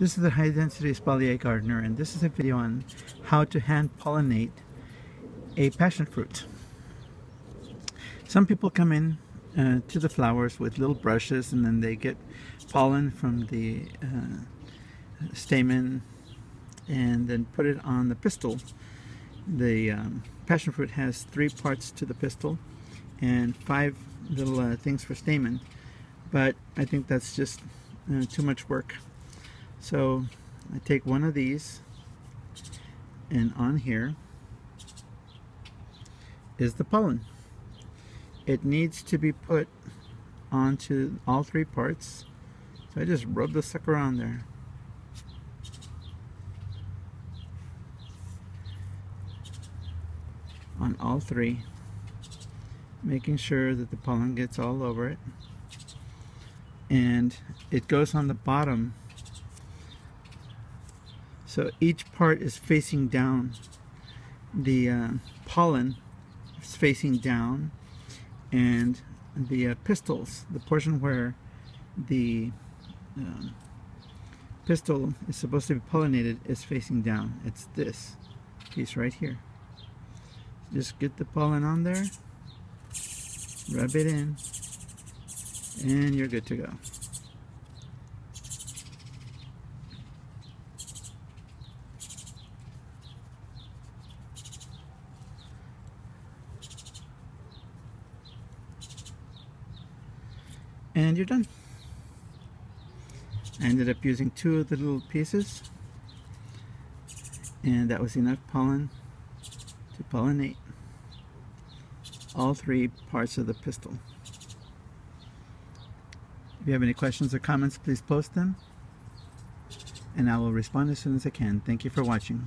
This is the High Density Espalier Gardener, and this is a video on how to hand pollinate a passion fruit. Some people come in to the flowers with little brushes, and then they get pollen from the stamen and then put it on the pistil. The passion fruit has 3 parts to the pistil and 5 little things for stamen, but I think that's just too much work. So I take one of these, and on here is the pollen. It needs to be put onto all 3 parts, so I just rub the sucker on there. On all 3, making sure that the pollen gets all over it. And it goes on the bottom, so each part is facing down. The pollen is facing down, and the pistils, the portion where the pistil is supposed to be pollinated, is facing down. It's this piece right here. Just get the pollen on there, rub it in, and you're good to go. And you're done. I ended up using 2 of the little pieces, and that was enough pollen to pollinate all 3 parts of the pistil. If you have any questions or comments, please post them, and I will respond as soon as I can. Thank you for watching.